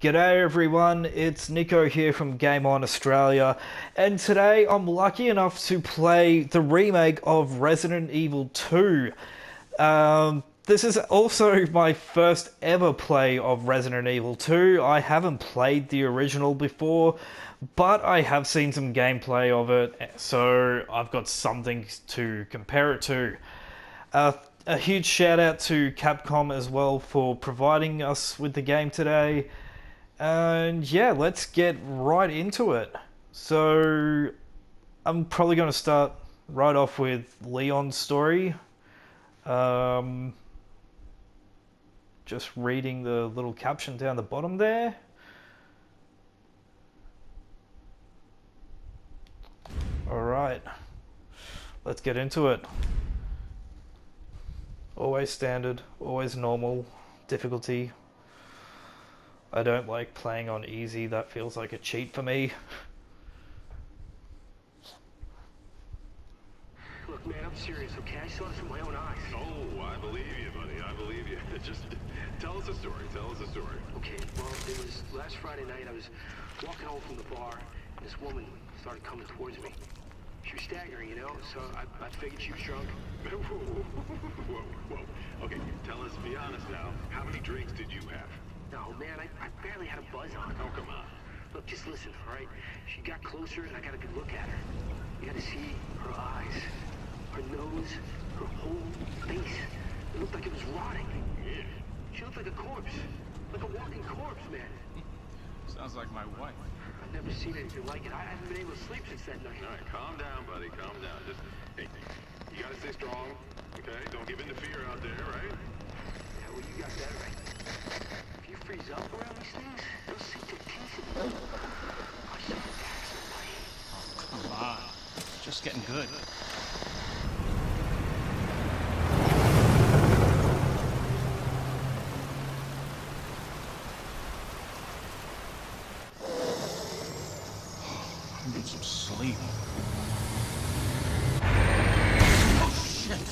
G'day everyone, it's Nico here from Game On Australia, and today I'm lucky enough to play the remake of Resident Evil 2. This is also my first ever play of Resident Evil 2. I haven't played the original before, but I have seen some gameplay of it, so I've got something to compare it to. A huge shout out to Capcom as well for providing us with the game today. And yeah, let's get right into it. So I'm probably going to start right off with Leon's story. Just reading the little caption down the bottom there. All right, let's get into it. Always standard, always normal difficulty. I don't like playing on easy, that feels like a cheat for me. Look man, I'm serious, okay? I saw this with my own eyes. Oh, I believe you, buddy, I believe you. Just tell us a story, tell us a story. Okay, well, it was last Friday night, I was walking home from the bar, and this woman started coming towards me. She was staggering, you know, so I figured she was drunk. Whoa, whoa, whoa. Okay, tell us, be honest now, how many drinks did you have? No, man, I barely had a buzz on. Oh, come on. Look, just listen, all right? She got closer, and I got a good look at her. You got to see her eyes, her nose, her whole face. It looked like it was rotting. Yeah. She looked like a corpse. Like a walking corpse, man. Sounds like my wife. I've never seen anything like it. I haven't been able to sleep since that night. All right, calm down, buddy, calm down. Just, hey, you got to stay strong, okay? Don't give in to fear out there, right? Yeah, well, you got that right. Freeze up around these things, they'll sink their teeth in them. I should attack somebody. Oh, come on. It's just getting good. I need some sleep. Oh, shit.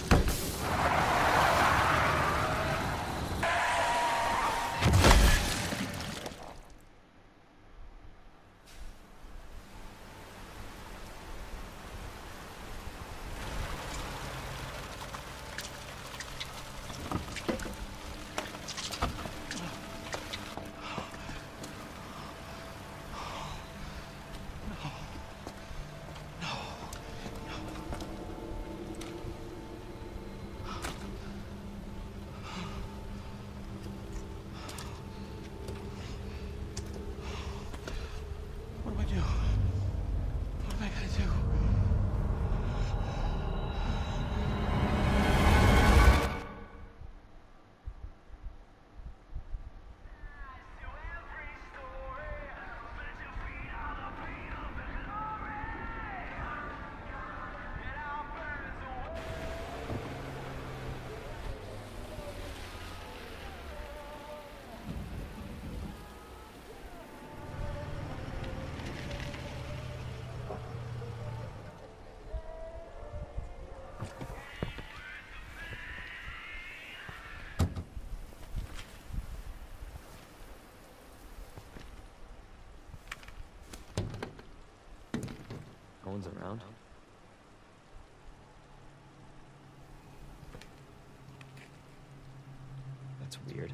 Around. That's weird.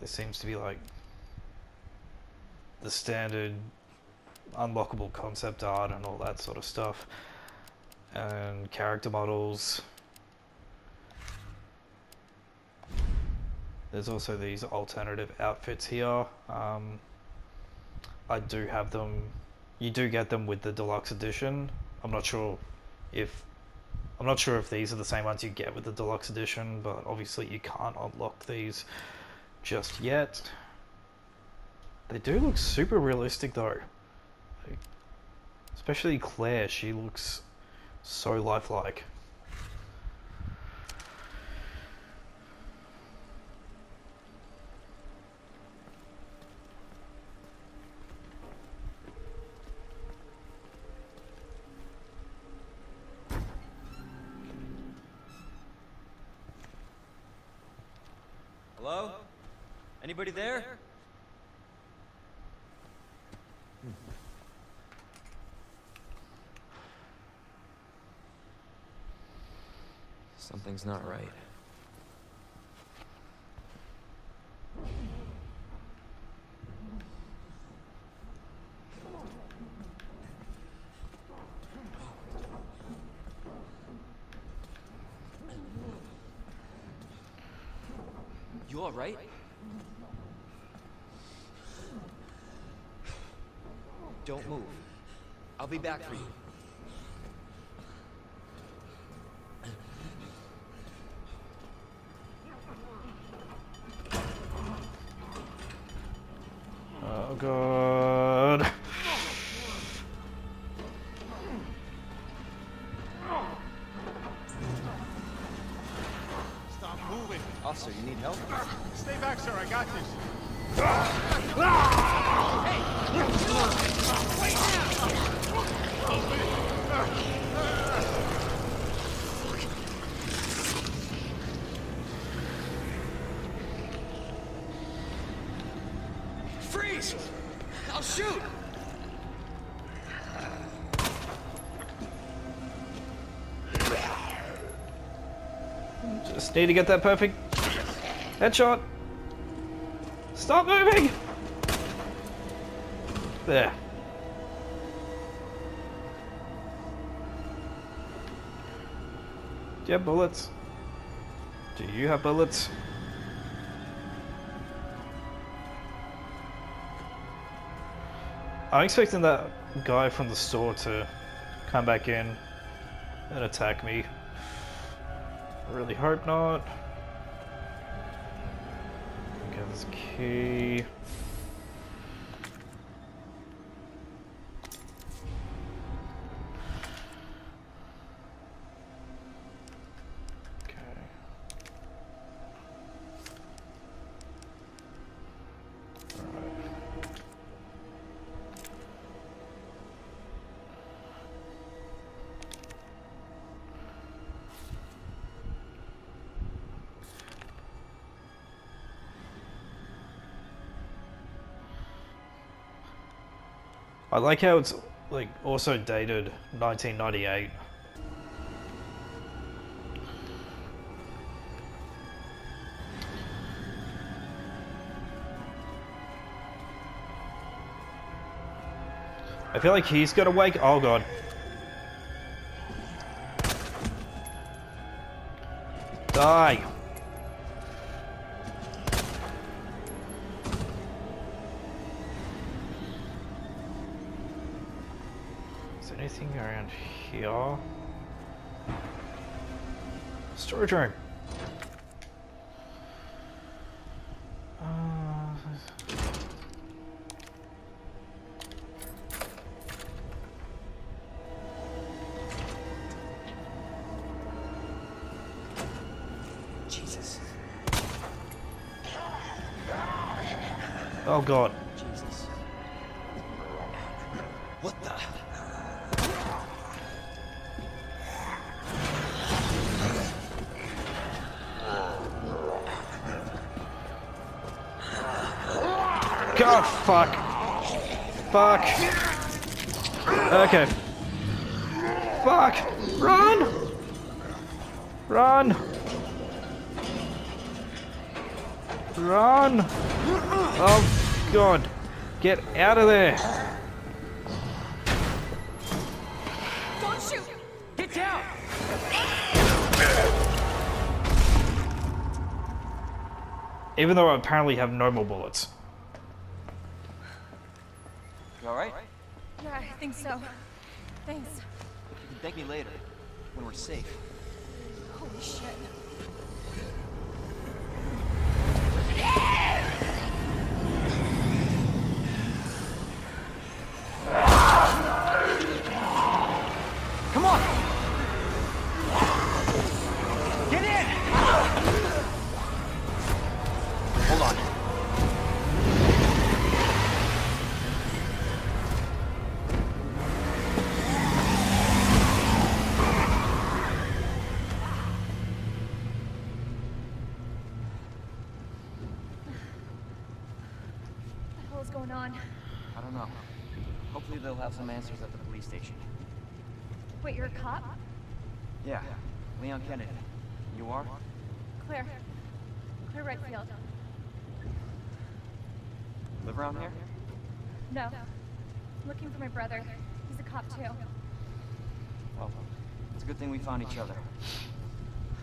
This seems to be like the standard unlockable concept art and all that sort of stuff, and character models. There's also these alternative outfits here. I do have them. You do get them with the deluxe edition. I'm not sure if I'm not sure if these are the same ones you get with the Deluxe Edition, but obviously you can't unlock these just yet. They do look super realistic though. Especially Claire, she looks so lifelike. Hello? Anybody there? Something's not right. You all right? Don't move. I'll be back for you. God. Stop moving. Officer, you need help? Stay back, sir. I got this. Hey! Wait now! I'll shoot! Just need to get that perfect headshot. Stop moving! There. Do you have bullets? Do you have bullets? I'm expecting that guy from the store to come back in and attack me. I really hope not. Okay, this key. I like how it's like also dated 1998. I feel like he's gonna wake. Oh god. Die. Anything around here? Storage room. Jesus. Oh God. Jesus. What the? God, fuck. Fuck. Okay. Fuck. Run! Run! Run! Oh, God. Get out of there. Don't shoot! Get down! Even though I apparently have no more bullets. I think so. Thanks. You can thank me later, when we're safe. Holy shit. Some answers at the police station. Wait, you're a cop? Yeah, Leon Kennedy. You are? Claire. Claire Redfield. Live around here? No. I'm looking for my brother. He's a cop too. Well, it's a good thing we found each other.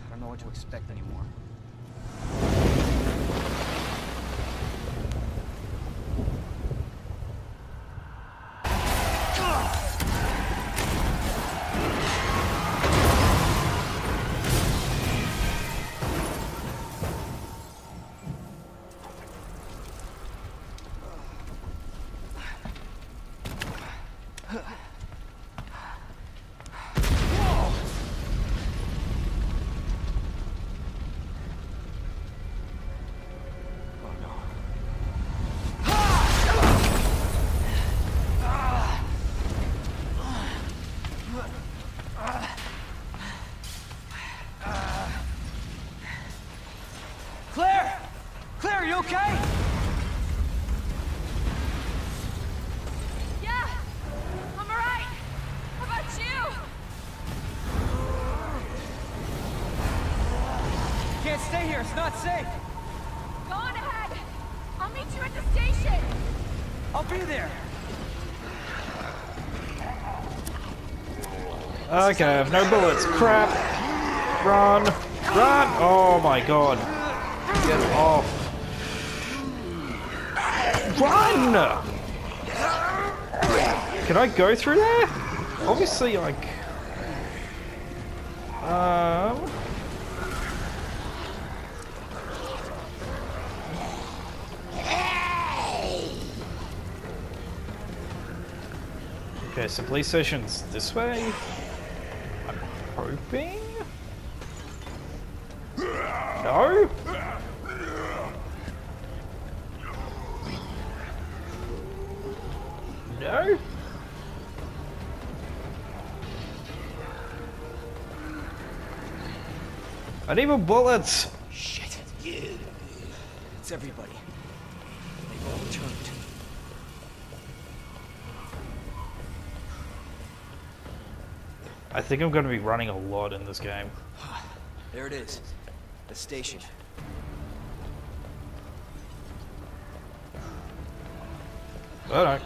I don't know what to expect anymore. It's not safe! Go on ahead! I'll meet you at the station! I'll be there! Okay, I have no bullets. Crap! Run! Run! Oh my god. Get off. Run! Can I go through there? Obviously, like... Okay, so police station's this way, I'm hoping? No? No? I need more bullets! Shit. It's everybody. They've all turned. I think I'm going to be running a lot in this game. There it is. The station. Alright.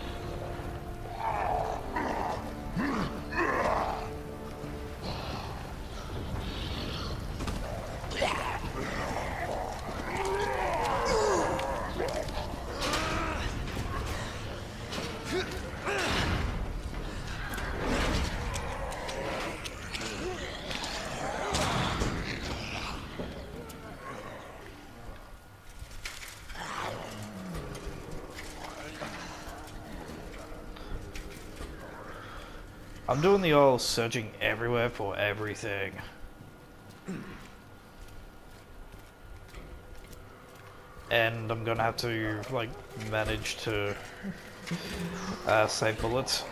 I'm doing the old searching everywhere for everything. And I'm gonna have to, like, manage to save bullets.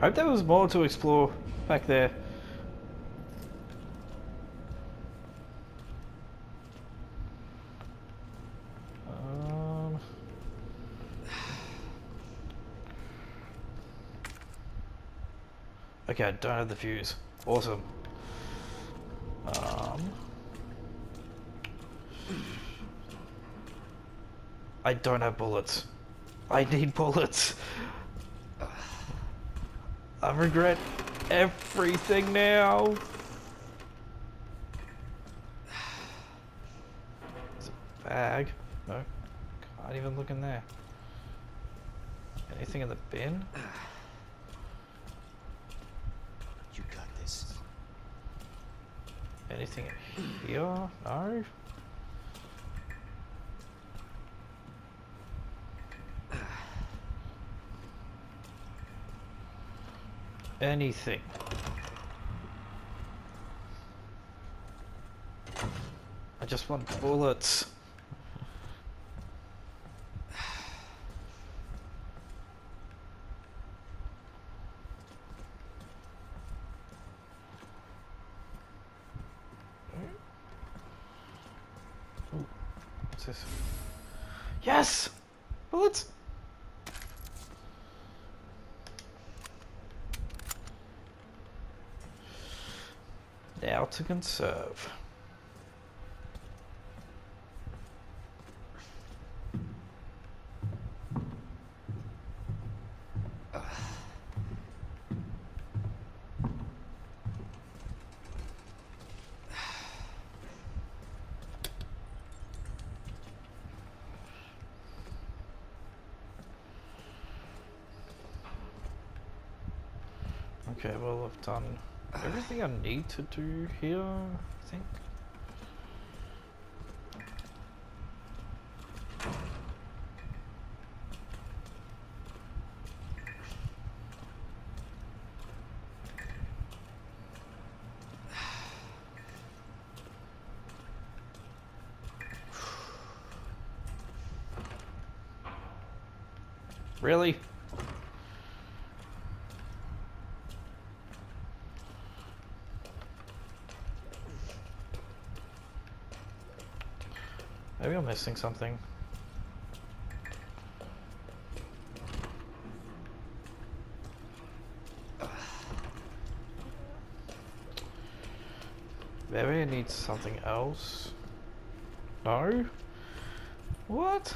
I hope there was more to explore back there. Okay, I don't have the fuse. Awesome. I don't have bullets. I need bullets. I regret everything now. There's a bag. No. Can't even look in there. Anything in the bin? You got this. Anything in here? No. Anything. I just want bullets. Ooh. What's this? Yes! Bullets! Now to conserve. Okay, well, I've done everything I need to do here, I think. Really? Maybe I'm missing something. Maybe I need something else. No? What?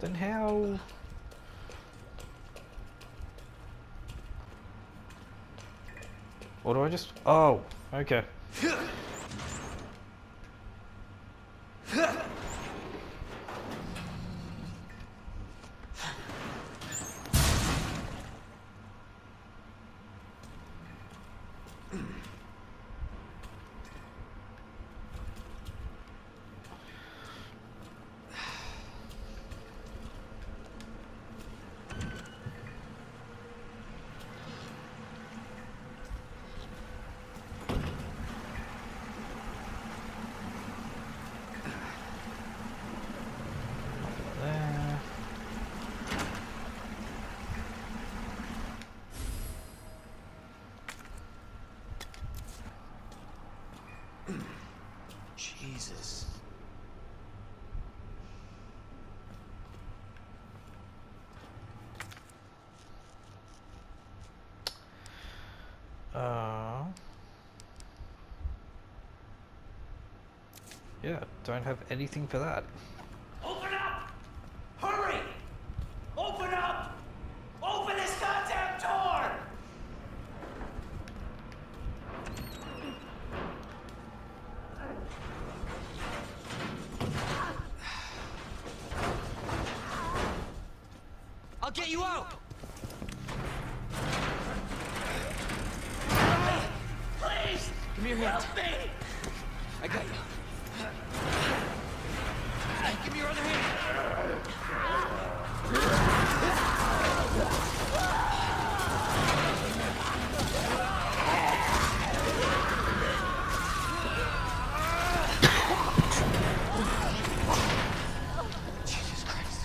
Then how? Or do I just... Oh, okay. Jesus. Yeah, don't have anything for that. Open up! Hurry! Open up! Open this goddamn door! Get you out! Please! Give me your hand. Help me! I got you. Give me your other hand. Jesus Christ.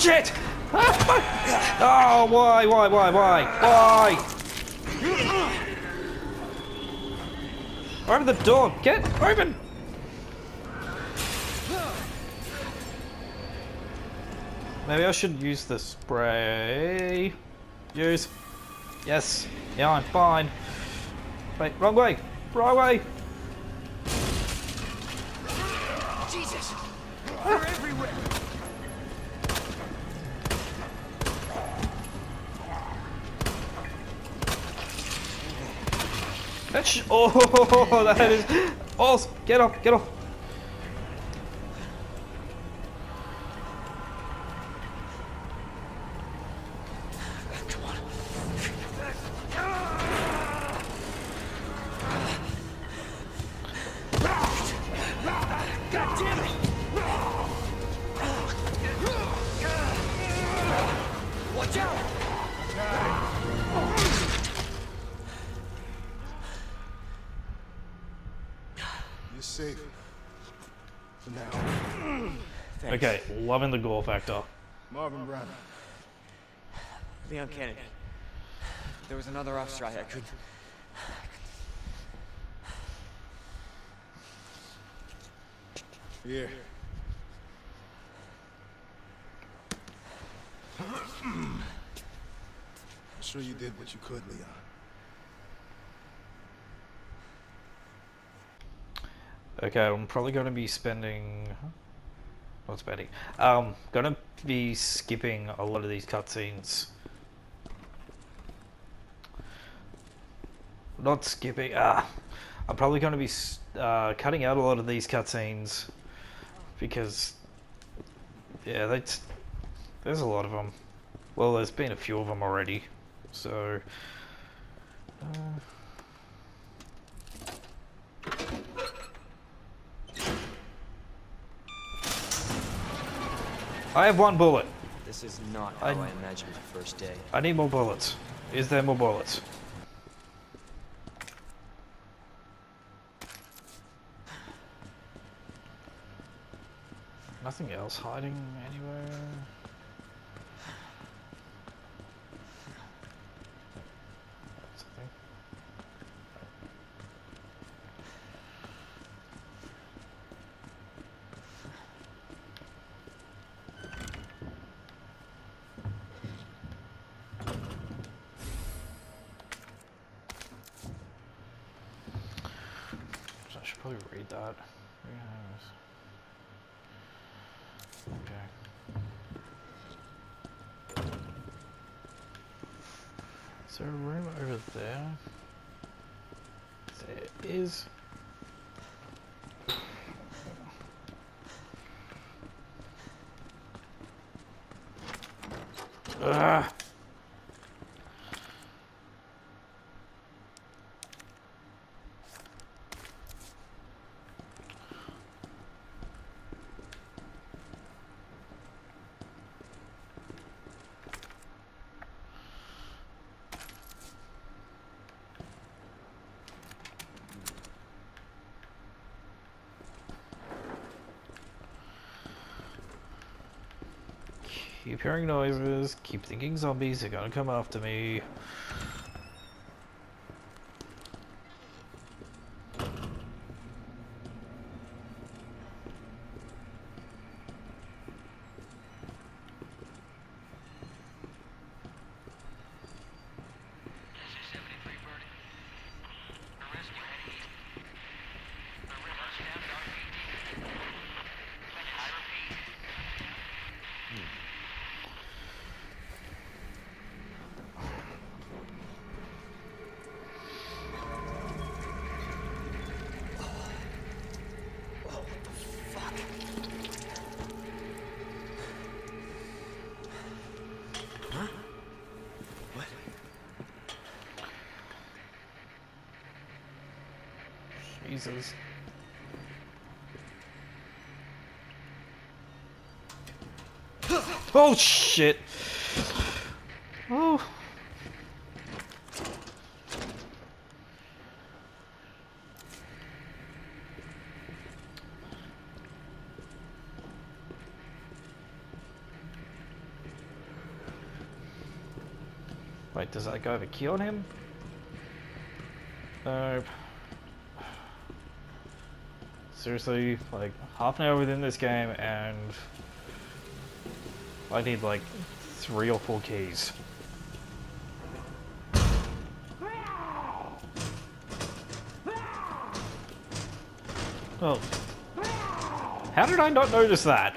shit! Oh, why? Open the door! Get open! Maybe I should use the spray. Use. Yes. Yeah, I'm fine. Wait, wrong way! Wrong way! Jesus! They're everywhere! Oh, that is awesome! Get off! Get off! Come on! God damn it! Watch out! You're safe for now. Thanks. Okay, loving the gore factor. Marvin Brown. Leon Kennedy. There was another off strike. I couldn't. Here. I'm sure you did what you could, Leon. Okay, I'm probably going to be skipping a lot of these cutscenes. Not skipping. I'm probably going to be cutting out a lot of these cutscenes because, yeah, there's a lot of them. Well, there's been a few of them already, so. I have one bullet. This is not how I imagined the first day. I need more bullets. Is there more bullets? Nothing else hiding anywhere. Something. Probably read that. Okay. Is there a room over there? There is. Ah. Keep hearing noises, keep thinking zombies are gonna come after me. Jesus. Oh shit! Oh. Wait, does that go over key on him? No. Seriously, like half an hour within this game and I need like 3 or 4 keys. Oh. How did I not notice that?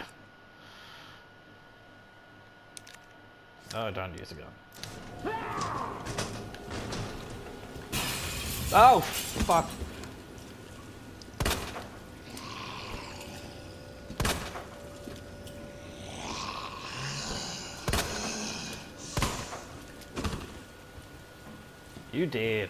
Oh, don't use a gun. Oh, fuck. You did.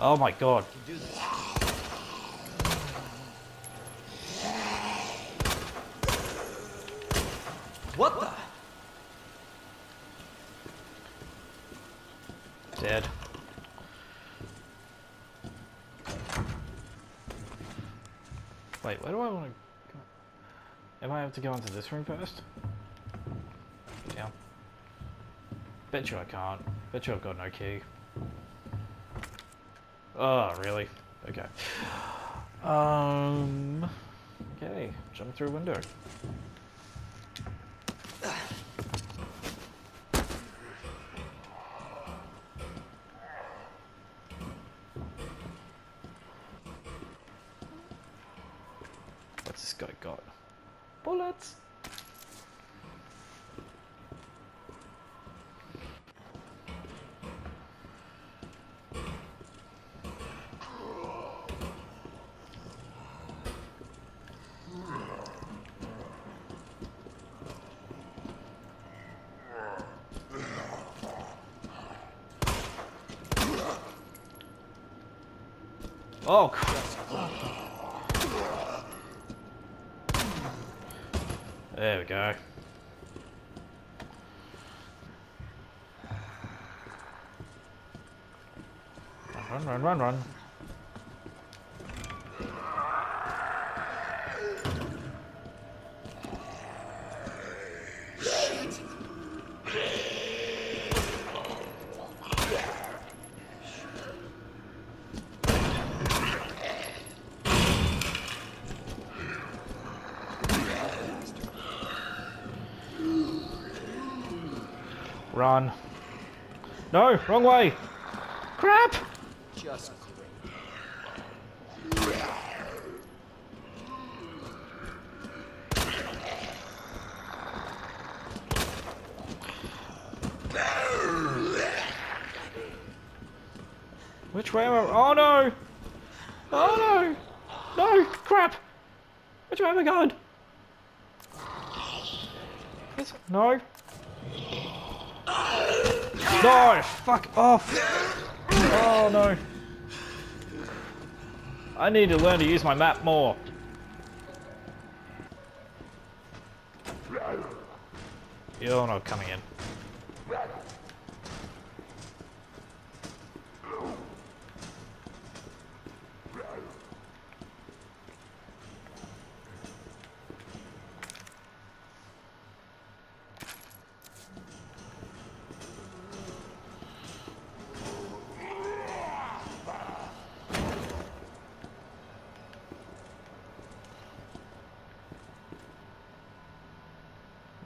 Oh my god. What the? Dead. Wait, where do I want to go? Am I have to go into this room first? Yeah. Bet you I can't. Bet you I've got no key. Oh, really? Okay. Okay, jump through a window. What's this guy got? Bullets! Oh, there we go. Run, run, run, run. Run. No, wrong way. Crap. Just great. Which way am I? Oh no. Oh no. No, crap. Which way am I going? Yes. No. No! Fuck off! Oh no! I need to learn to use my map more. You're not coming in.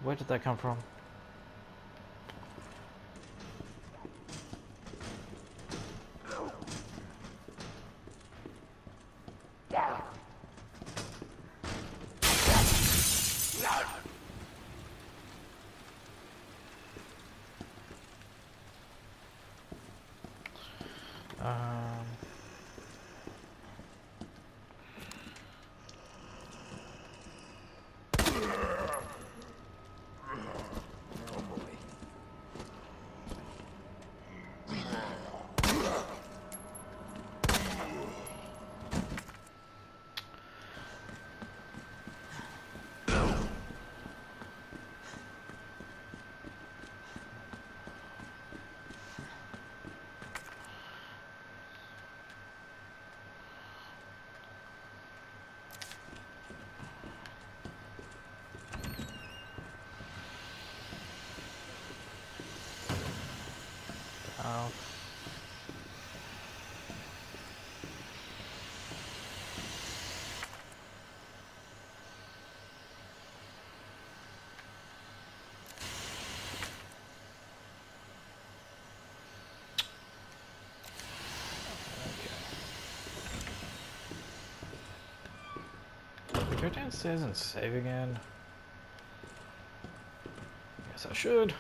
Where did that come from? go downstairs and save again? Yes, I should.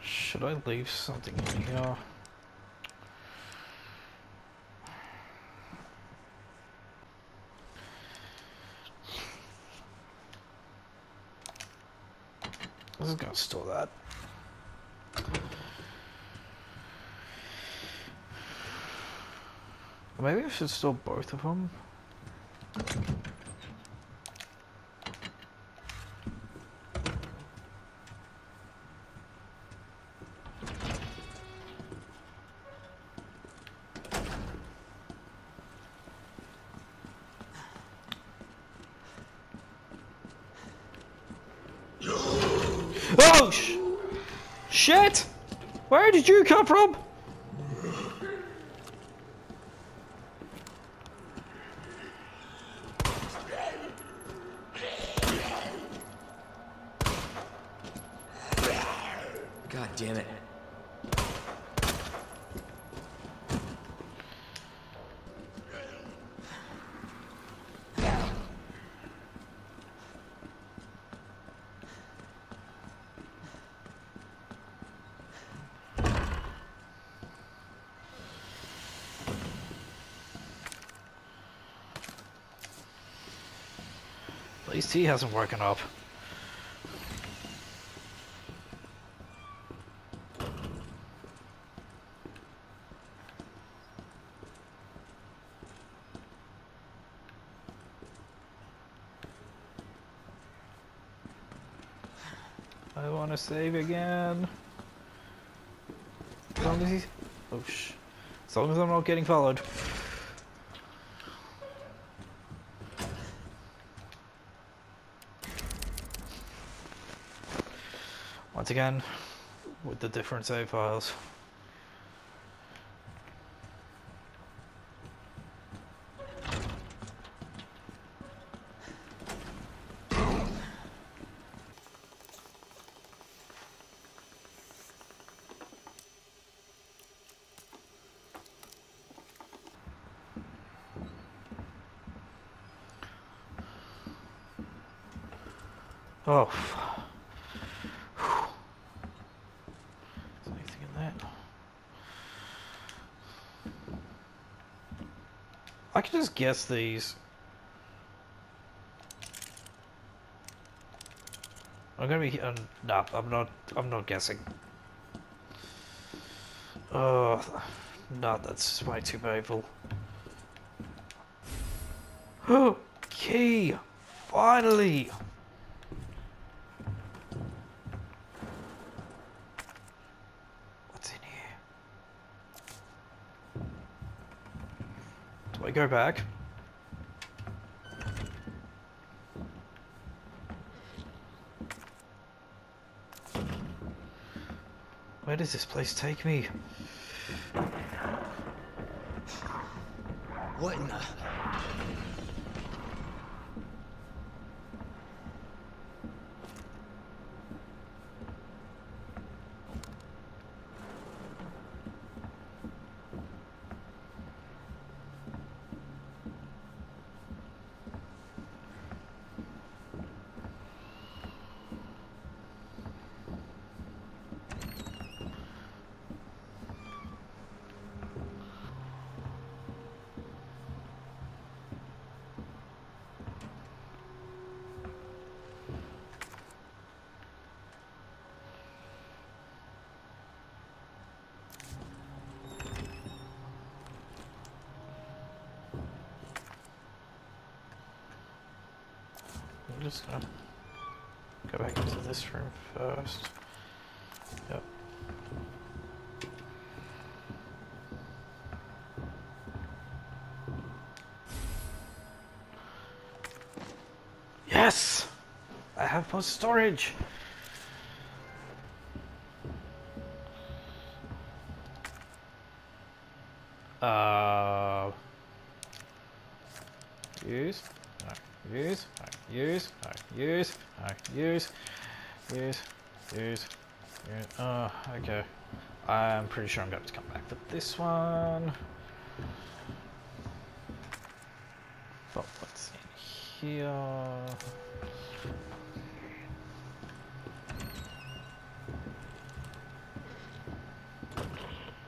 Should I leave something in here? I'm just gonna store that. Maybe I should store both of them. Oh, shit! Where did you come from? God damn it. At least he hasn't woken up. I want to save again. As long as he's... Oh, shh. As long as I'm not getting followed. Once again, with the different save files. Oh, fuck. I can just guess these. I'm gonna be no, I'm not guessing. Oh no, that's way too painful. Oh, key! Finally! Go back. Where does this place take me? What in the... I'm just gonna go back into this room first. Yep. Yes! I have more storage! Use. Okay. I'm pretty sure I'm going to come back for this one. But what's in here?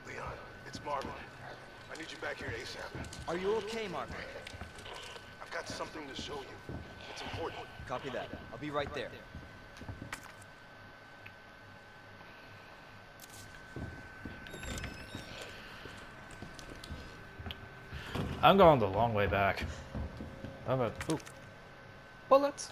Leon, it's Marvin. I need you back here ASAP. Are you okay, Marvin? I've got something to show you. It's important. Copy that. I'll be right there. I'm going the long way back. I'm at bullets.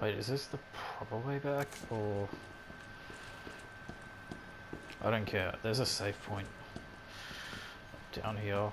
Wait, is this the proper way back or? I don't care. There's a safe point down here.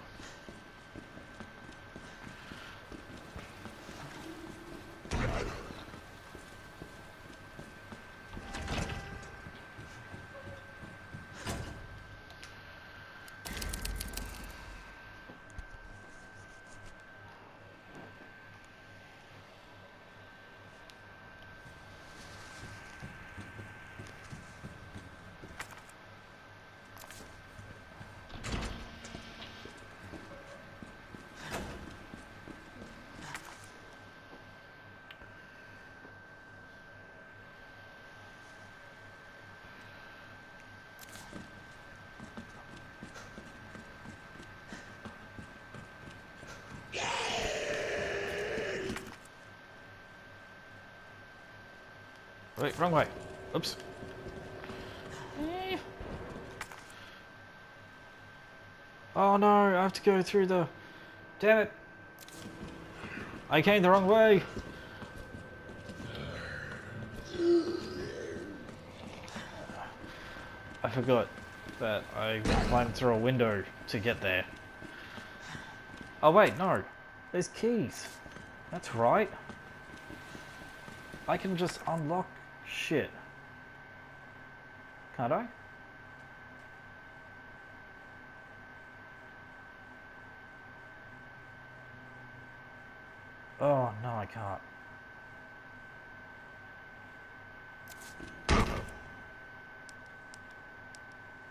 Wait, wrong way. Oops. Oh no, I have to go through the... Damn it! I came the wrong way! I forgot that I climbed through a window to get there. Oh wait, no. There's keys. That's right. I can just unlock... Shit. Can't I? Oh, no, I can't.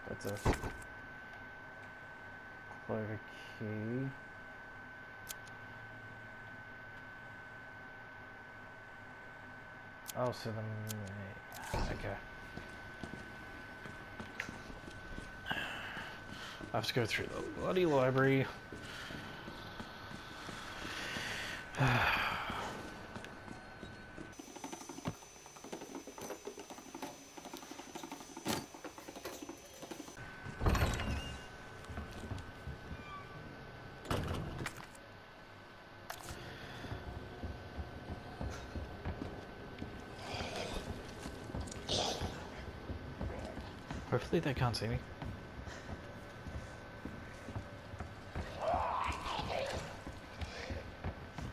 That's a clover key. Oh, so then... Okay. I have to go through the bloody library. Hopefully they can't see me.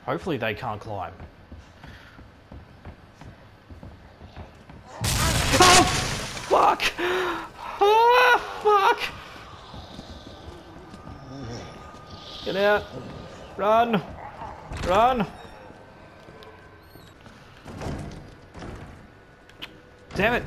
Hopefully they can't climb. Oh! Fuck! Oh, fuck! Get out! Run! Run! Damn it!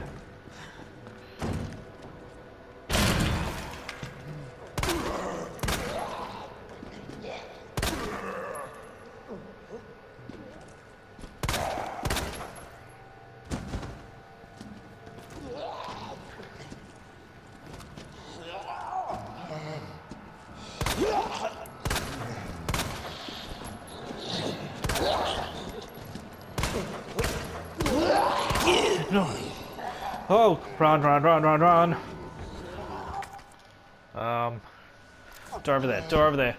Oh, run, run, run, run, run. Door over there, door over there.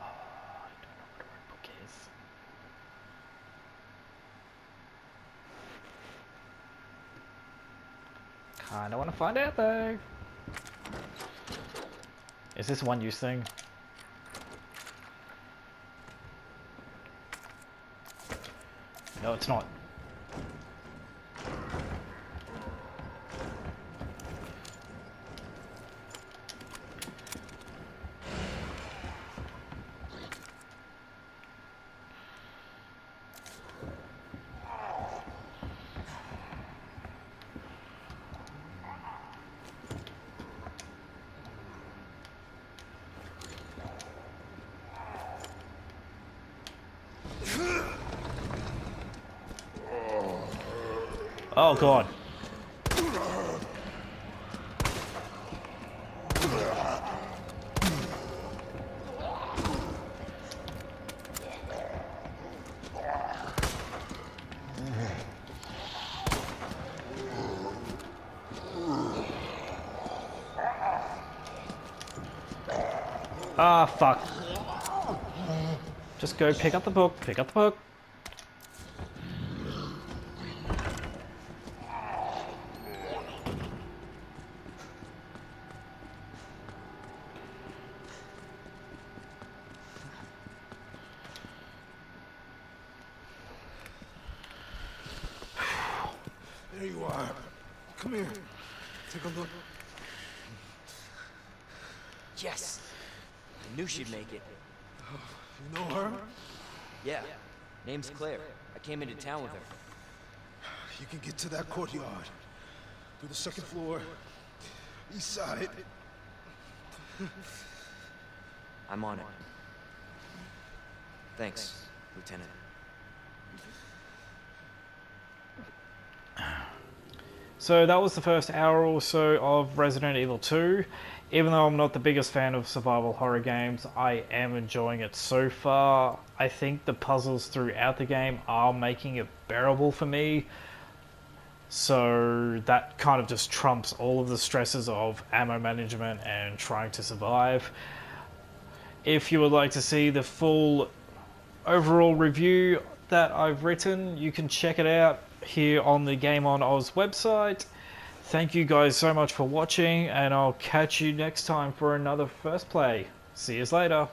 Oh, I don't know what a red book is. Kinda wanna find out though. Is this one use thing? No, it's not. Oh god. Ah, fuck. Just go pick up the book, pick up the book. Name's Claire. I came into town with her. You can get to that courtyard. Through the second floor. East side. I'm on it. Thanks, Lieutenant. So that was the first hour or so of Resident Evil 2. Even though I'm not the biggest fan of survival horror games, I am enjoying it so far. I think the puzzles throughout the game are making it bearable for me. So that kind of just trumps all of the stresses of ammo management and trying to survive. If you would like to see the full overall review that I've written, you can check it out here on the Game On Oz website. Thank you guys so much for watching, and I'll catch you next time for another first play. See you later.